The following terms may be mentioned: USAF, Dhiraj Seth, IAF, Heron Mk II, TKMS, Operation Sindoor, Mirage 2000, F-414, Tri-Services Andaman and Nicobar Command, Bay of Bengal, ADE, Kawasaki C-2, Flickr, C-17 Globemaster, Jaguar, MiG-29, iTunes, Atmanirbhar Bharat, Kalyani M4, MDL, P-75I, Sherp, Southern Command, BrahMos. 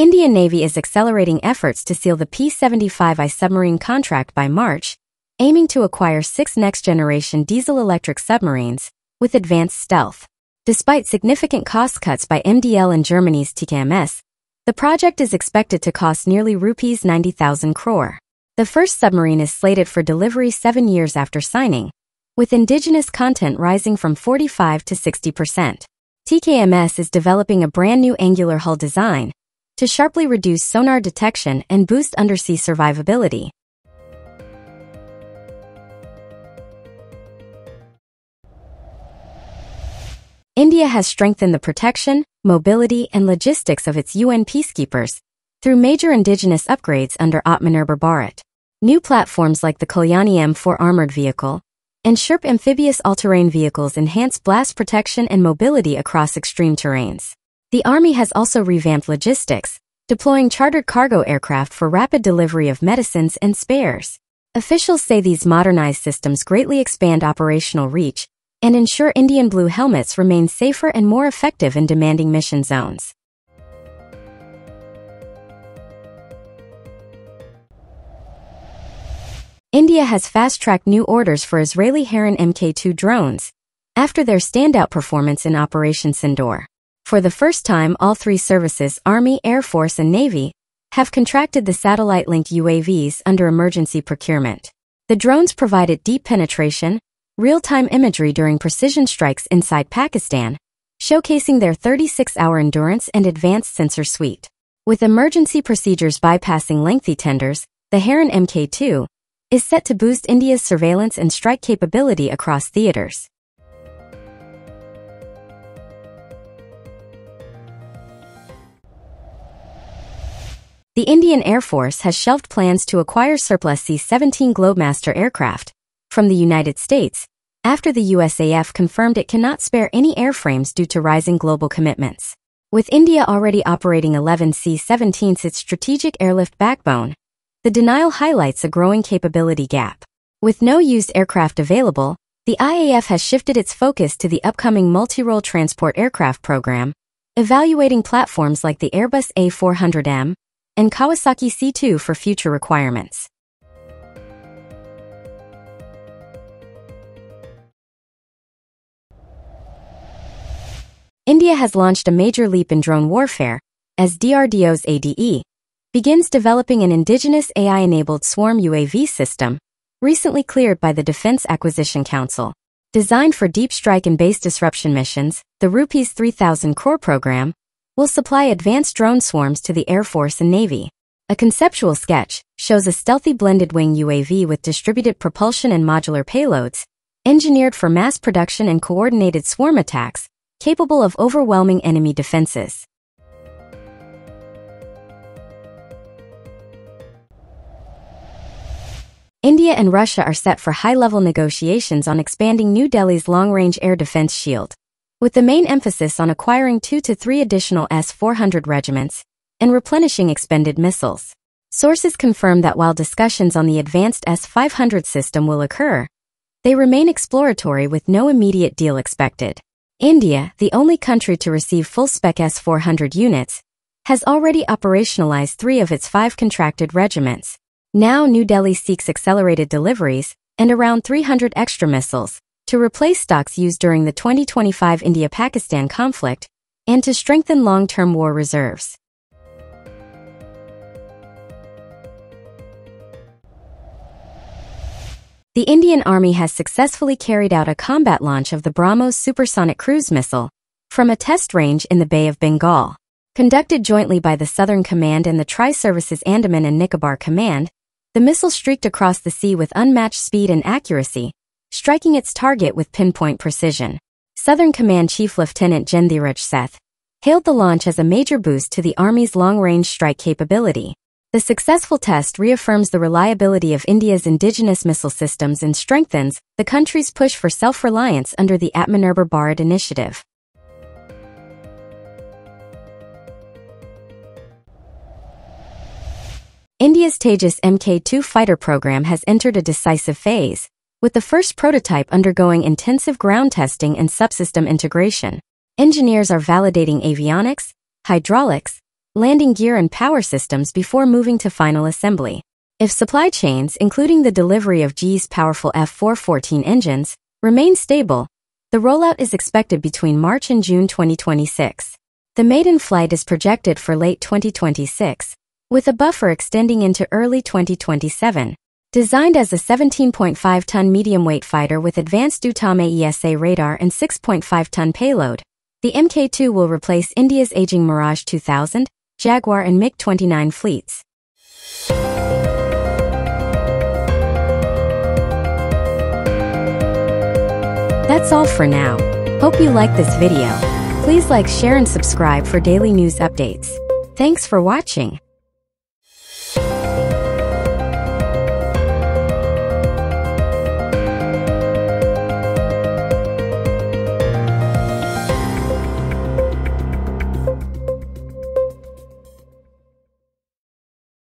Indian Navy is accelerating efforts to seal the P-75I submarine contract by March, aiming to acquire 6 next-generation diesel-electric submarines with advanced stealth. Despite significant cost cuts by MDL and Germany's TKMS, the project is expected to cost nearly Rs 90,000 crore. The first submarine is slated for delivery 7 years after signing, with indigenous content rising from 45 to 60%. TKMS is developing a brand new angular hull design to sharply reduce sonar detection and boost undersea survivability. India has strengthened the protection, mobility, and logistics of its UN peacekeepers through major indigenous upgrades under Atmanirbhar Bharat. New platforms like the Kalyani M4 armored vehicle and Sherp amphibious all-terrain vehicles enhance blast protection and mobility across extreme terrains. The Army has also revamped logistics, deploying chartered cargo aircraft for rapid delivery of medicines and spares. Officials say these modernized systems greatly expand operational reach and ensure Indian Blue helmets remain safer and more effective in demanding mission zones. India has fast-tracked new orders for Israeli Heron Mk II drones after their standout performance in Operation Sindoor. For the first time, all 3 services, Army, Air Force and Navy, have contracted the satellite-linked UAVs under emergency procurement. The drones provided deep penetration, real-time imagery during precision strikes inside Pakistan, showcasing their 36-hour endurance and advanced sensor suite. With emergency procedures bypassing lengthy tenders, the Heron Mk II is set to boost India's surveillance and strike capability across theaters. The Indian Air Force has shelved plans to acquire surplus C-17 Globemaster aircraft from the United States after the USAF confirmed it cannot spare any airframes due to rising global commitments. With India already operating 11 C-17s, its strategic airlift backbone, the denial highlights a growing capability gap. With no used aircraft available, the IAF has shifted its focus to the upcoming multi-role transport aircraft program, evaluating platforms like the Airbus A400M and Kawasaki C-2 for future requirements. India has launched a major leap in drone warfare as DRDO's ADE begins developing an indigenous AI-enabled swarm UAV system, recently cleared by the Defense Acquisition Council. Designed for deep strike and base disruption missions, the Rs 3,000 crore program will supply advanced drone swarms to the Air Force and Navy. A conceptual sketch shows a stealthy blended wing UAV with distributed propulsion and modular payloads, engineered for mass production and coordinated swarm attacks, capable of overwhelming enemy defenses. India and Russia are set for high-level negotiations on expanding New Delhi's long-range air defense shield, with the main emphasis on acquiring 2 to 3 additional S-400 regiments and replenishing expended missiles. Sources confirm that while discussions on the advanced S-500 system will occur, they remain exploratory with no immediate deal expected. India, the only country to receive full-spec S-400 units, has already operationalized 3 of its 5 contracted regiments. Now New Delhi seeks accelerated deliveries and around 300 extra missiles to replace stocks used during the 2025 India-Pakistan conflict and to strengthen long-term war reserves. The Indian Army has successfully carried out a combat launch of the BrahMos supersonic cruise missile from a test range in the Bay of Bengal. Conducted jointly by the Southern Command and the Tri-Services Andaman and Nicobar Command, the missile streaked across the sea with unmatched speed and accuracy, striking its target with pinpoint precision. Southern Command Chief Lieutenant Dhiraj Seth hailed the launch as a major boost to the Army's long-range strike capability. The successful test reaffirms the reliability of India's indigenous missile systems and strengthens the country's push for self-reliance under the Atmanirbhar Bharat initiative. India's Tejas Mk2 fighter program has entered a decisive phase, with the first prototype undergoing intensive ground testing and subsystem integration. Engineers are validating avionics, hydraulics, landing gear and power systems before moving to final assembly. If supply chains, including the delivery of GE's powerful F-414 engines, remain stable, the rollout is expected between March and June 2026. The maiden flight is projected for late 2026, with a buffer extending into early 2027. Designed as a 17.5-ton medium-weight fighter with advanced Dhiraj ESA radar and 6.5-ton payload, the Mk2 will replace India's aging Mirage 2000, Jaguar and MiG-29 fleets. That's all for now. Hope you like this video. Please like, share and subscribe for daily news updates. Thanks for watching.